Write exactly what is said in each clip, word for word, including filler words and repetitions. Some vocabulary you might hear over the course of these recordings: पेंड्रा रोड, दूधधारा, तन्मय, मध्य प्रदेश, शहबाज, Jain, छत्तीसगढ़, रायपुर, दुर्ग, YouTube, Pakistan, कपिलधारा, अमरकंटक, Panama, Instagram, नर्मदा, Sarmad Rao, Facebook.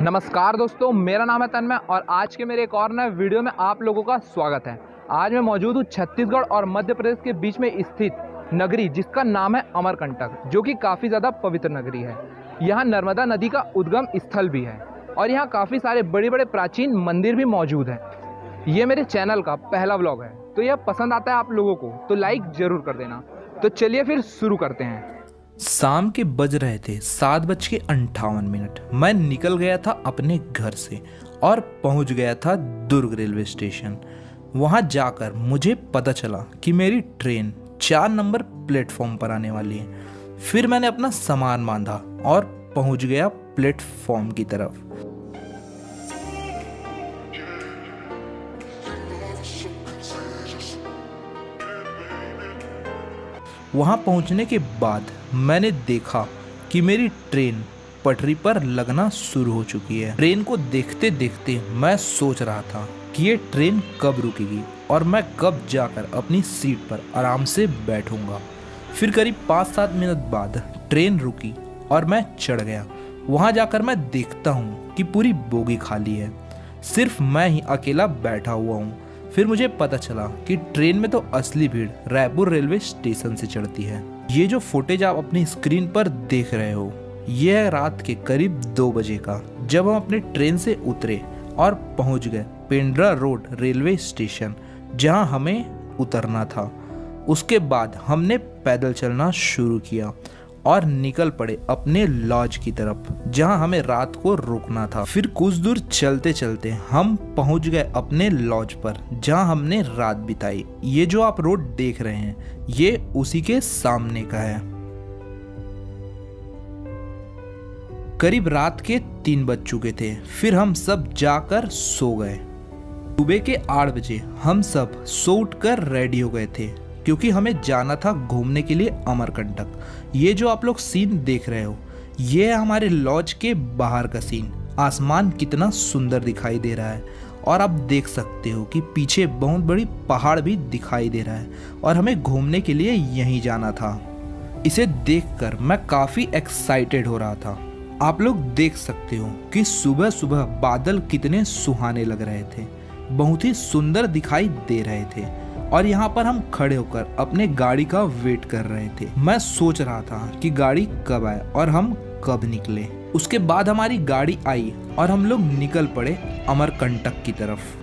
नमस्कार दोस्तों, मेरा नाम है तन्मय और आज के मेरे एक और नए वीडियो में आप लोगों का स्वागत है। आज मैं मौजूद हूँ छत्तीसगढ़ और मध्य प्रदेश के बीच में स्थित नगरी जिसका नाम है अमरकंटक, जो कि काफ़ी ज़्यादा पवित्र नगरी है। यहाँ नर्मदा नदी का उद्गम स्थल भी है और यहाँ काफ़ी सारे बड़े बड़े प्राचीन मंदिर भी मौजूद हैं। ये मेरे चैनल का पहला व्लॉग है, तो यह पसंद आता है आप लोगों को तो लाइक ज़रूर कर देना। तो चलिए फिर शुरू करते हैं। शाम के बज रहे थे सात बज के अंठावन मिनट। मैं निकल गया था अपने घर से और पहुंच गया था दुर्ग रेलवे स्टेशन। वहां जाकर मुझे पता चला कि मेरी ट्रेन चार नंबर प्लेटफॉर्म पर आने वाली है। फिर मैंने अपना सामान बांधा और पहुंच गया प्लेटफॉर्म की तरफ। वहां पहुंचने के बाद मैंने देखा कि मेरी ट्रेन पटरी पर लगना शुरू हो चुकी है। ट्रेन को देखते देखते मैं सोच रहा था कि ये ट्रेन कब रुकेगी और मैं कब जाकर अपनी सीट पर आराम से बैठूंगा। फिर करीब पाँच सात मिनट बाद ट्रेन रुकी और मैं चढ़ गया। वहां जाकर मैं देखता हूँ कि पूरी बोगी खाली है, सिर्फ मैं ही अकेला बैठा हुआ हूँ। फिर मुझे पता चला कि ट्रेन में तो असली भीड़ रायपुर रेलवे स्टेशन से चढ़ती है। ये जो फुटेज आप अपनी स्क्रीन पर देख रहे हो, यह है रात के करीब दो बजे का, जब हम अपने ट्रेन से उतरे और पहुंच गए पेंड्रा रोड रेलवे स्टेशन, जहां हमें उतरना था। उसके बाद हमने पैदल चलना शुरू किया और निकल पड़े अपने लॉज की तरफ, जहां हमें रात को रुकना था। फिर कुछ दूर चलते चलते हम पहुंच गए अपने लॉज पर, जहां हमने रात बिताई। ये जो आप रोड देख रहे हैं, ये उसी के सामने का है। करीब रात के तीन बज चुके थे। फिर हम सब जाकर सो गए। सुबह के आठ बजे हम सब सो उठकर रेडी हो गए थे, क्योंकि हमें जाना था घूमने के लिए अमरकंटक। ये जो आप लोग सीन देख रहे हो, ये है हमारे लॉज के बाहर का सीन। आसमान कितना सुंदर दिखाई दे रहा है और आप देख सकते हो कि पीछे बहुत बड़ी पहाड़ भी दिखाई दे रहा है और हमें घूमने के लिए यहीं जाना था। इसे देखकर मैं काफ़ी एक्साइटेड हो रहा था। आप लोग देख सकते हो कि सुबह सुबह बादल कितने सुहाने लग रहे थे, बहुत ही सुंदर दिखाई दे रहे थे। और यहाँ पर हम खड़े होकर अपने गाड़ी का वेट कर रहे थे। मैं सोच रहा था कि गाड़ी कब आए और हम कब निकले। उसके बाद हमारी गाड़ी आई और हम लोग निकल पड़े अमरकंटक की तरफ।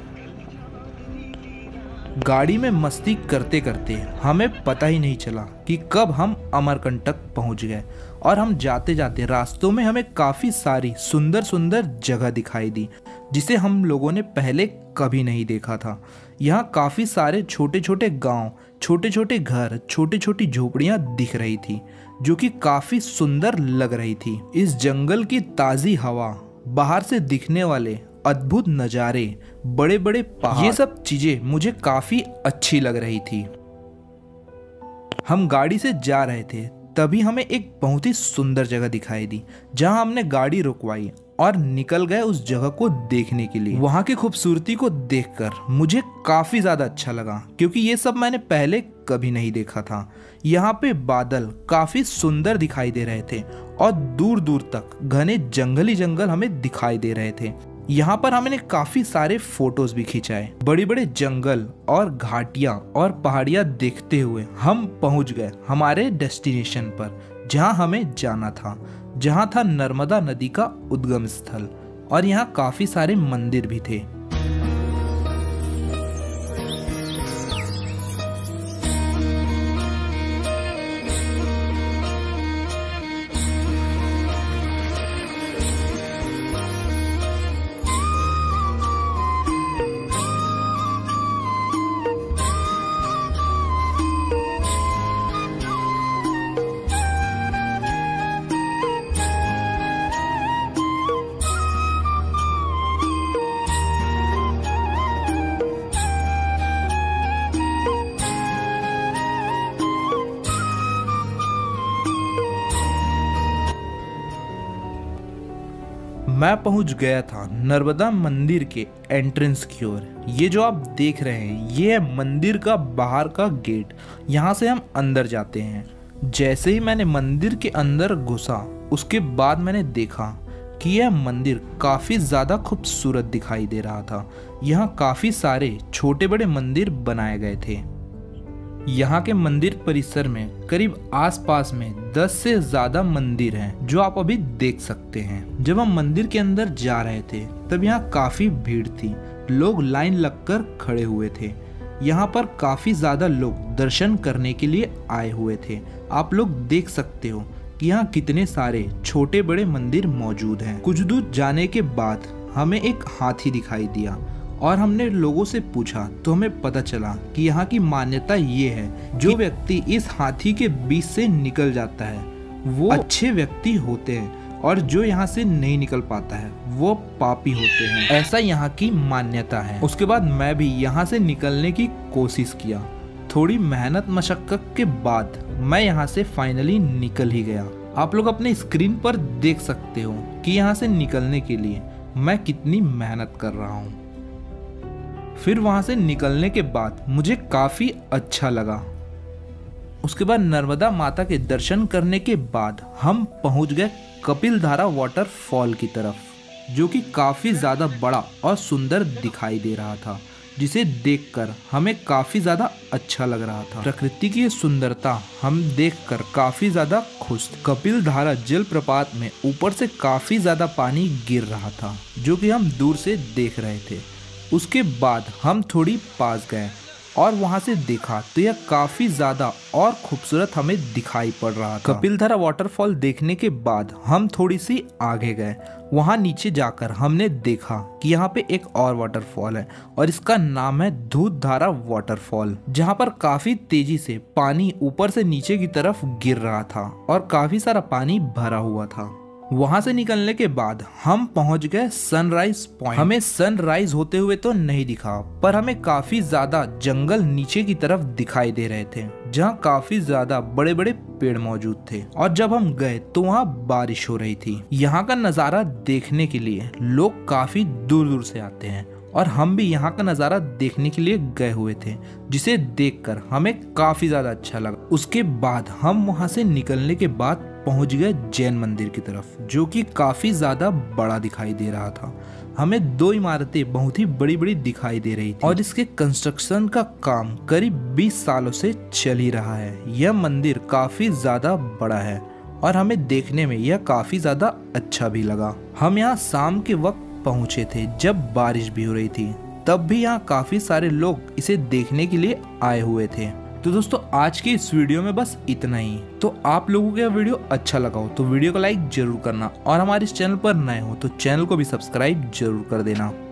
गाड़ी में मस्ती करते करते हमें पता ही नहीं चला कि कब हम अमरकंटक पहुँच गए। और हम जाते जाते रास्तों में हमें काफ़ी सारी सुंदर सुंदर जगह दिखाई दी, जिसे हम लोगों ने पहले कभी नहीं देखा था। यहाँ काफ़ी सारे छोटे छोटे गांव, छोटे छोटे घर, छोटी छोटी झोपड़ियाँ दिख रही थी, जो कि काफ़ी सुंदर लग रही थी। इस जंगल की ताज़ी हवा, बाहर से दिखने वाले अद्भुत नज़ारे, बड़े बड़े पहाड़, ये सब चीज़ें मुझे काफ़ी अच्छी लग रही थी। हम गाड़ी से जा रहे थे, तभी हमें एक बहुत ही सुंदर जगह दिखाई दी, जहाँ हमने गाड़ी रुकवाई और निकल गए उस जगह को देखने के लिए। वहाँ की खूबसूरती को देखकर मुझे काफ़ी ज़्यादा अच्छा लगा, क्योंकि ये सब मैंने पहले कभी नहीं देखा था। यहाँ पे बादल काफ़ी सुंदर दिखाई दे रहे थे और दूर दूर तक घने जंगली जंगल हमें दिखाई दे रहे थे। यहाँ पर हमने काफ़ी सारे फोटोज भी खिंचाए। बड़े बड़े जंगल और घाटियाँ और पहाड़ियाँ देखते हुए हम पहुँच गए हमारे डेस्टिनेशन पर, जहाँ हमें जाना था, जहाँ था नर्मदा नदी का उद्गम स्थल। और यहाँ काफ़ी सारे मंदिर भी थे। मैं पहुंच गया था नर्मदा मंदिर के एंट्रेंस की ओर। ये जो आप देख रहे हैं, ये है मंदिर का बाहर का गेट। यहाँ से हम अंदर जाते हैं। जैसे ही मैंने मंदिर के अंदर घुसा, उसके बाद मैंने देखा कि यह मंदिर काफ़ी ज़्यादा खूबसूरत दिखाई दे रहा था। यहाँ काफ़ी सारे छोटे बड़े मंदिर बनाए गए थे। यहाँ के मंदिर परिसर में करीब आसपास में दस से ज़्यादा मंदिर हैं जो आप अभी देख सकते हैं। जब हम मंदिर के अंदर जा रहे थे तब यहाँ काफ़ी भीड़ थी, लोग लाइन लगकर खड़े हुए थे। यहाँ पर काफ़ी ज़्यादा लोग दर्शन करने के लिए आए हुए थे। आप लोग देख सकते हो कि यहाँ कितने सारे छोटे बड़े मंदिर मौजूद हैं। कुछ दूर जाने के बाद हमें एक हाथी दिखाई दिया और हमने लोगों से पूछा तो हमें पता चला कि यहाँ की मान्यता ये है, जो व्यक्ति इस हाथी के बीच से निकल जाता है वो अच्छे व्यक्ति होते हैं और जो यहाँ से नहीं निकल पाता है वो पापी होते हैं, ऐसा यहाँ की मान्यता है। उसके बाद मैं भी यहाँ से निकलने की कोशिश किया। थोड़ी मेहनत मशक्क़त के बाद मैं यहाँ से फाइनली निकल ही गया। आप लोग अपने स्क्रीन पर देख सकते हो कि यहाँ से निकलने के लिए मैं कितनी मेहनत कर रहा हूँ। फिर वहाँ से निकलने के बाद मुझे काफ़ी अच्छा लगा। उसके बाद नर्मदा माता के दर्शन करने के बाद हम पहुँच गए कपिलधारा वाटरफॉल की तरफ, जो कि काफ़ी ज़्यादा बड़ा और सुंदर दिखाई दे रहा था, जिसे देखकर हमें काफ़ी ज़्यादा अच्छा लग रहा था। प्रकृति की सुंदरता हम देखकर काफ़ी ज़्यादा खुश थे। कपिलधारा जलप्रपात में ऊपर से काफ़ी ज़्यादा पानी गिर रहा था जो कि हम दूर से देख रहे थे। उसके बाद हम थोड़ी पास गए और वहां से देखा तो यह काफ़ी ज़्यादा और खूबसूरत हमें दिखाई पड़ रहा था। कपिलधारा वाटरफॉल देखने के बाद हम थोड़ी सी आगे गए। वहां नीचे जाकर हमने देखा कि यहां पे एक और वाटरफॉल है और इसका नाम है दूधधारा वाटरफॉल, जहां पर काफ़ी तेज़ी से पानी ऊपर से नीचे की तरफ गिर रहा था और काफ़ी सारा पानी भरा हुआ था। वहां से निकलने के बाद हम पहुंच गए सनराइज पॉइंट। हमें सनराइज होते हुए तो नहीं दिखा, पर हमें काफी ज्यादा जंगल नीचे की तरफ दिखाई दे रहे थे जहां काफी ज्यादा बड़े बड़े पेड़ मौजूद थे। और जब हम गए तो वहां बारिश हो रही थी। यहां का नज़ारा देखने के लिए लोग काफी दूर दूर से आते हैं और हम भी यहाँ का नज़ारा देखने के लिए गए हुए थे, जिसे देखकर हमें काफ़ी ज़्यादा अच्छा लगा। उसके बाद हम वहाँ से निकलने के बाद पहुँच गए जैन मंदिर की तरफ, जो कि काफ़ी ज़्यादा बड़ा दिखाई दे रहा था। हमें दो इमारतें बहुत ही बड़ी बड़ी दिखाई दे रही थी और इसके कंस्ट्रक्शन का काम करीब बीस सालों से चल ही रहा है। यह मंदिर काफ़ी ज़्यादा बड़ा है और हमें देखने में यह काफ़ी ज़्यादा अच्छा भी लगा। हम यहाँ शाम के वक्त पहुंचे थे जब बारिश भी हो रही थी, तब भी यहाँ काफ़ी सारे लोग इसे देखने के लिए आए हुए थे। तो दोस्तों आज के इस वीडियो में बस इतना ही। तो आप लोगों को यह वीडियो अच्छा लगा हो तो वीडियो को लाइक जरूर करना और हमारे इस चैनल पर नए हो तो चैनल को भी सब्सक्राइब जरूर कर देना।